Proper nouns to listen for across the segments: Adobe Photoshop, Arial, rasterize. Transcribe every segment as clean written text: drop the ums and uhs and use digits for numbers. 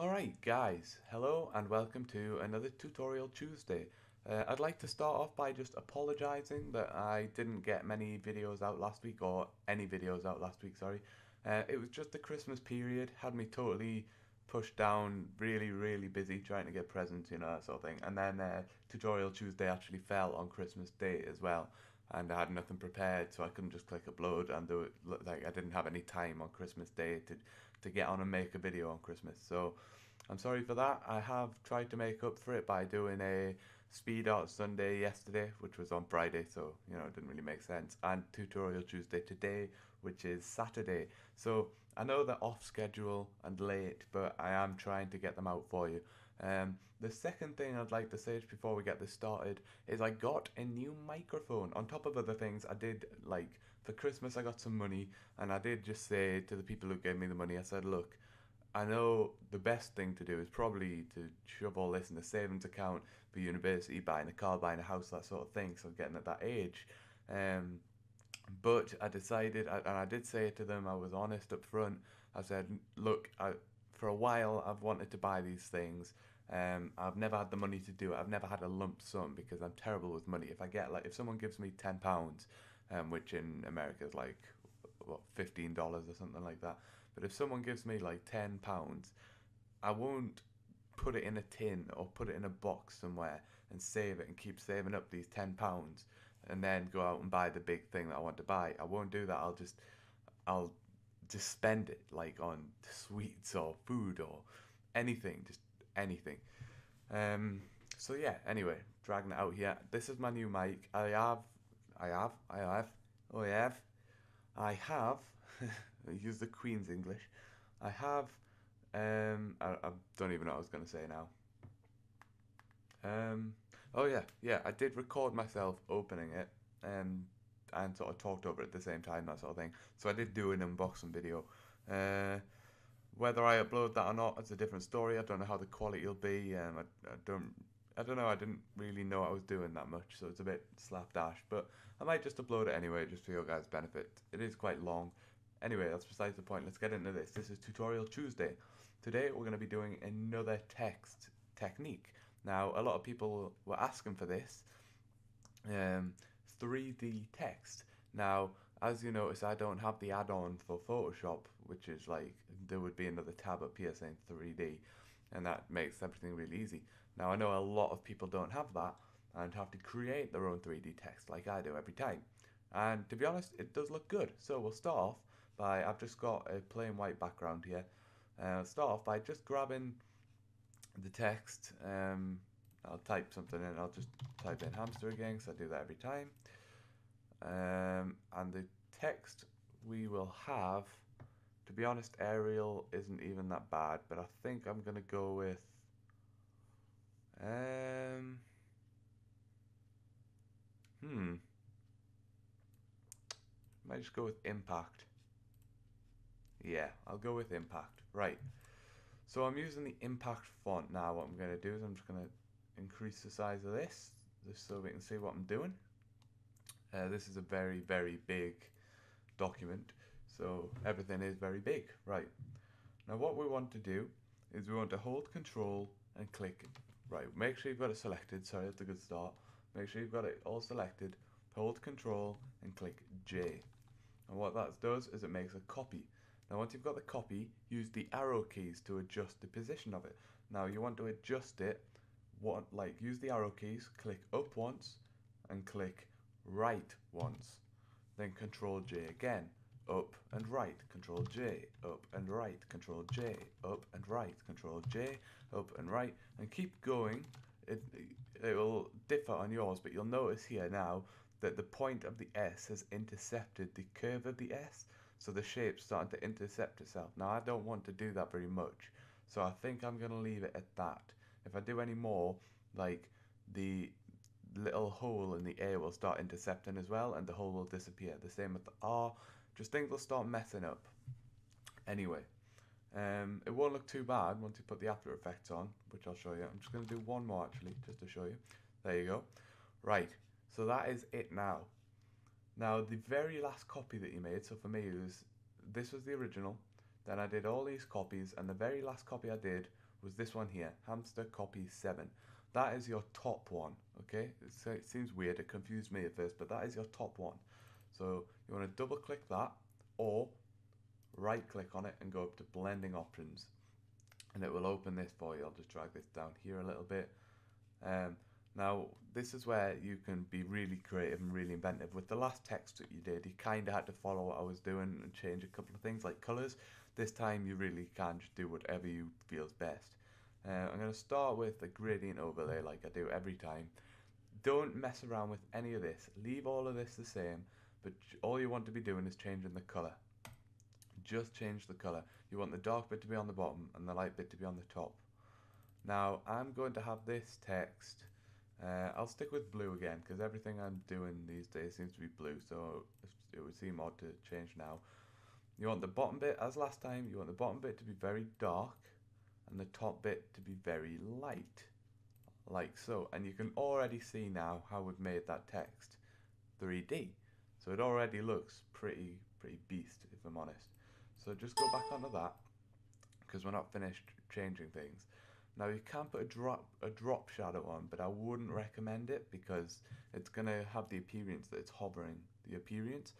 Alright guys, hello and welcome to another Tutorial Tuesday. I'd like to start off by just apologising that I didn't get many videos out last week, or any videos out last week, sorry. It was just the Christmas period, had me totally pushed down, really busy trying to get presents, you know, that sort of thing. And then Tutorial Tuesday actually fell on Christmas Day as well, and I had nothing prepared, so I couldn't just click upload and do it. Like, I didn't have any time on Christmas Day to get on and make a video on Christmas, so I'm sorry for that. I have tried to make up for it by doing a Speed Art Sunday yesterday, which was on Friday, so you know, it didn't really make sense, and Tutorial Tuesday today, which is Saturday. So I know they're off schedule and late, but I am trying to get them out for you. The second thing I'd like to say just before we get this started is I got a new microphone. On top of other things, I did, like, for Christmas I got some money, and I did just say to the people who gave me the money, I said, look, I know the best thing to do is probably to shove all this in the savings account for university, buying a car, buying a house, that sort of thing, so I'm getting at that age. But I decided, and I did say to them, I was honest up front, I said, look, for a while I've wanted to buy these things. I've never had the money to do it. I've never had a lump sum because I'm terrible with money. If I get, like, if someone gives me £10, which in America is like, what, $15 or something like that. But if someone gives me like £10, I won't put it in a tin or put it in a box somewhere and save it and keep saving up these £10 and then go out and buy the big thing that I want to buy. I won't do that. I'll just spend it, like, on sweets or food or anything, just anything. So yeah, anyway, dragging it out here. This is my new mic. I have use the Queen's English. I have, I don't even know what I was going to say now. Oh yeah, I did record myself opening it and sort of talked over it at the same time, that sort of thing. So I did do an unboxing video. Whether I upload that or not, it's a different story. I don't know how the quality will be. I don't know, I didn't really know what I was doing that much, so it's a bit slapdash, but I might just upload it anyway, just for your guys' benefit. It is quite long. Anyway, that's besides the point. Let's get into this. This is Tutorial Tuesday. Today we're going to be doing another text technique. Now, a lot of people were asking for this, 3D text. Now, as you notice, I don't have the add-on for Photoshop, which is like, there would be another tab up here saying 3D. And that makes everything really easy. Now, I know a lot of people don't have that and have to create their own 3D text like I do every time. And to be honest, it does look good. So we'll start off by, I've just got a plain white background here. I'll start off by just grabbing the text. I'll type something in. I'll just type in hamster again because I do that every time. And the text we will have, to be honest, Arial isn't even that bad, but I think I'm going to go with, might just go with Impact. Yeah, I'll go with Impact. Right, so I'm using the Impact font now. What I'm going to do is I'm just going to increase the size of this, just so we can see what I'm doing. This is a very big document. So everything is very big. Right, now what we want to do is we want to hold Control and click, right, make sure you've got it selected, sorry, that's a good start, make sure you've got it all selected, hold Control and click J, and what that does is it makes a copy. Now once you've got the copy, use the arrow keys to adjust the position of it. Now you want to adjust it, what, like, use the arrow keys, click up once and click right once, then Control J again, up and right, Control J, up and right, Control J, up and right, Control J, up and right, and keep going. It will differ on yours, but you'll notice here now that the point of the S has intercepted the curve of the S, so the shape's starting to intercept itself. Now I don't want to do that very much, so I think I'm going to leave it at that. If I do any more, like, the little hole in the A will start intercepting as well, and the hole will disappear. The same with the R. Just things will start messing up. Anyway, it won't look too bad once you put the After Effects on, which I'll show you. I'm just going to do one more actually, just to show you. There you go. Right, so that is it now. Now the very last copy that you made, so for me it was, this was the original, then I did all these copies, and the very last copy I did was this one here, hamster copy 7. That is your top one, okay? It seems weird, it confused me at first, but that is your top one. So you want to double click that or right click on it and go up to blending options. And it will open this for you. I'll just drag this down here a little bit. Now, this is where you can be really creative and really inventive. With the last text that you did, you kind of had to follow what I was doing and change a couple of things like colours. This time you really can just do whatever you feels best. I'm going to start with a gradient overlay like I do every time. Don't mess around with any of this. Leave all of this the same, but all you want to be doing is changing the colour. Just change the colour. You want the dark bit to be on the bottom and the light bit to be on the top. Now, I'm going to have this text. I'll stick with blue again because everything I'm doing these days seems to be blue, so it would seem odd to change now. You want the bottom bit, as last time, you want the bottom bit to be very dark and the top bit to be very light, like so. And you can already see now how we've made that text 3D. So it already looks pretty beast, if I'm honest. So just go back onto that because we're not finished changing things. Now you can put a drop shadow on, but I wouldn't recommend it because it's going to have the appearance that it's hovering. The appearance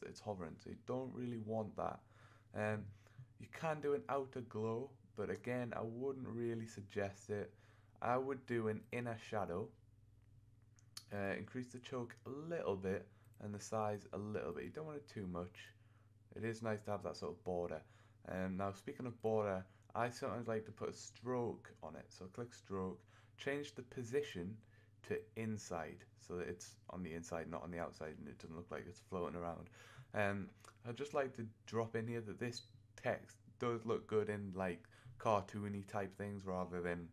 that it's hovering. So you don't really want that. You can do an outer glow, but again, I wouldn't really suggest it. I would do an inner shadow. Increase the choke a little bit and the size a little bit. You don't want it too much. It is nice to have that sort of border. Now, speaking of border, I sometimes like to put a stroke on it. So click stroke, change the position to inside so that it's on the inside, not on the outside, and it doesn't look like it's floating around. I'd just like to drop in here that this text does look good in like cartoony type things rather than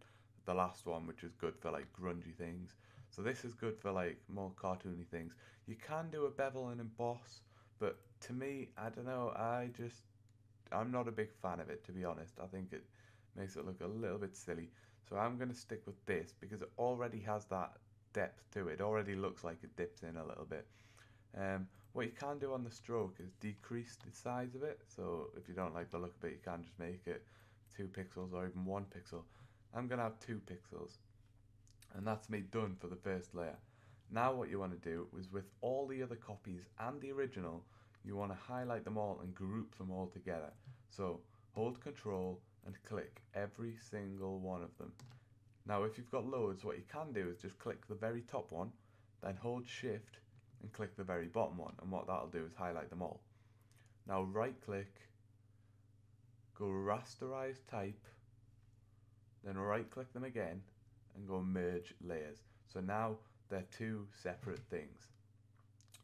the last one, which is good for like grungy things. So this is good for like more cartoony things. You can do a bevel and emboss, but to me, I don't know, I'm not a big fan of it, to be honest. I think it makes it look a little bit silly. So I'm going to stick with this because it already has that depth to it. It already looks like it dips in a little bit. What you can do on the stroke is decrease the size of it. So if you don't like the look of it, you can just make it 2 pixels or even 1 pixel. I'm going to have 2 pixels. And that's me done for the first layer. Now what you want to do is with all the other copies and the original, you want to highlight them all and group them all together. So hold Control and click every single one of them. Now if you've got loads, what you can do is just click the very top one, then hold Shift and click the very bottom one, and what that'll do is highlight them all. Now right click, go rasterize type, then right click them again and go merge layers. So now they're two separate things.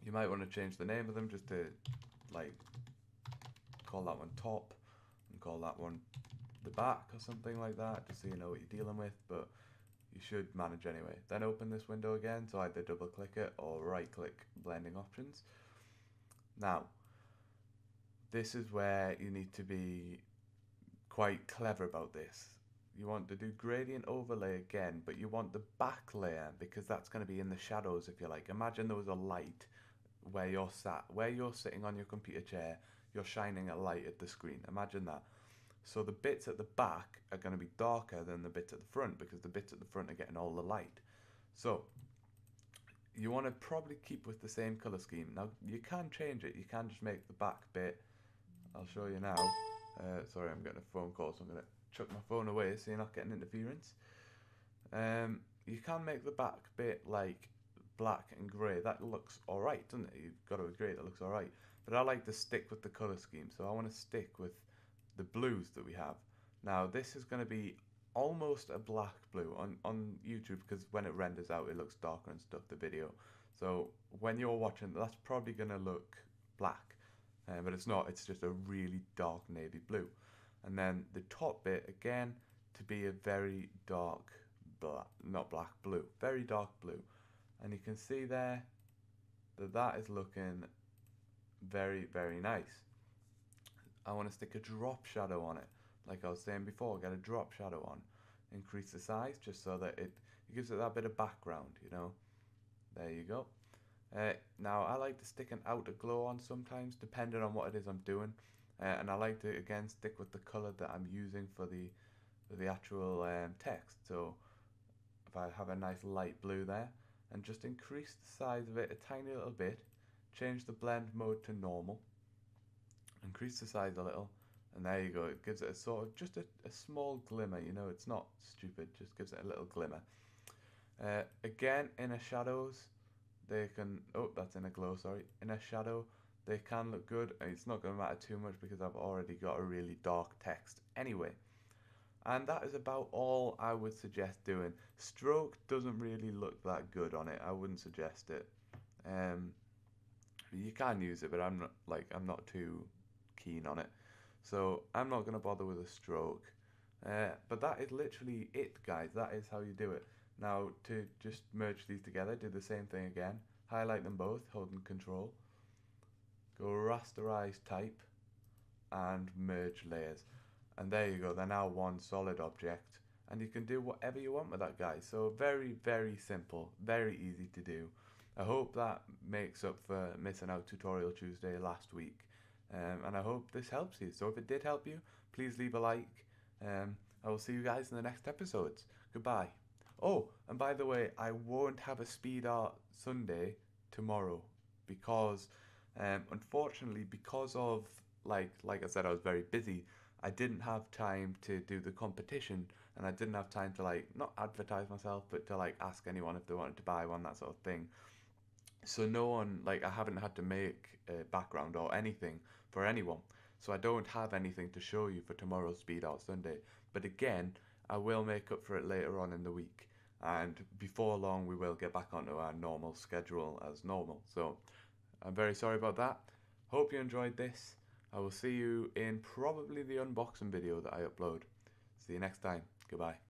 You might want to change the name of them just to like call that one top and call that one the back or something like that, just so you know what you're dealing with, but you should manage anyway. Then open this window again, so either double click it or right click blending options. Now this is where you need to be quite clever about this. You want to do gradient overlay again, but you want the back layer because that's going to be in the shadows, if you like. Imagine there was a light where you're sat, where you're sitting on your computer chair, you're shining a light at the screen. Imagine that. So the bits at the back are going to be darker than the bits at the front because the bits at the front are getting all the light. So you want to probably keep with the same color scheme. Now you can change it. You can just make the back bit. I'll show you now. Sorry, I'm getting a phone call, so I'm going to chuck my phone away so you're not getting interference. You can make the back bit like black and grey. That looks alright, doesn't it? You've got to agree that looks alright. But I like to stick with the colour scheme, so I want to stick with the blues that we have. Now this is going to be almost a black blue on YouTube because when it renders out it looks darker and stuff, the video. So when you're watching, that's probably going to look black, but it's not. It's just a really dark navy blue. And then the top bit again to be a very dark black, not black, blue, very dark blue. And you can see there that that is looking very, very nice. I want to stick a drop shadow on it. Like I was saying before, get a drop shadow on. Increase the size just so that it gives it that bit of background, you know. There you go. Now I like to stick an outer glow on sometimes, depending on what it is I'm doing. And I like to, again, stick with the colour that I'm using for the the actual text. So if I have a nice light blue there and just increase the size of it a tiny little bit, change the blend mode to normal, increase the size a little, and there you go. It gives it a sort of just a small glimmer, you know, it's not stupid, just gives it a little glimmer. Again, inner shadows, they can, oh, that's inner glow, sorry, inner shadow, they can look good. It's not going to matter too much because I've already got a really dark text anyway. And that is about all I would suggest doing. Stroke doesn't really look that good on it. I wouldn't suggest it. You can use it, but I'm not too keen on it. So I'm not going to bother with a stroke. But that is literally it, guys. That is how you do it. Now, to just merge these together, do the same thing again. Highlight them both, holding Control. Go rasterize type and merge layers. And there you go, they're now one solid object. And you can do whatever you want with that, guys. So very, very simple, very easy to do. I hope that makes up for missing out Tutorial Tuesday last week. And I hope this helps you. So if it did help you, please leave a like. I will see you guys in the next episodes. Goodbye. Oh, and by the way, I won't have a Speed Art Sunday tomorrow because, unfortunately, because of, like I said, I was very busy. I didn't have time to do the competition, and I didn't have time to, like, not advertise myself, but to, like, ask anyone if they wanted to buy one, that sort of thing. So no one, like, I haven't had to make a background or anything for anyone. So I don't have anything to show you for tomorrow's Speed Art Sunday. But again, I will make up for it later on in the week. And before long, we will get back onto our normal schedule as normal. So I'm very sorry about that. Hope you enjoyed this. I will see you in probably the unboxing video that I upload. See you next time. Goodbye.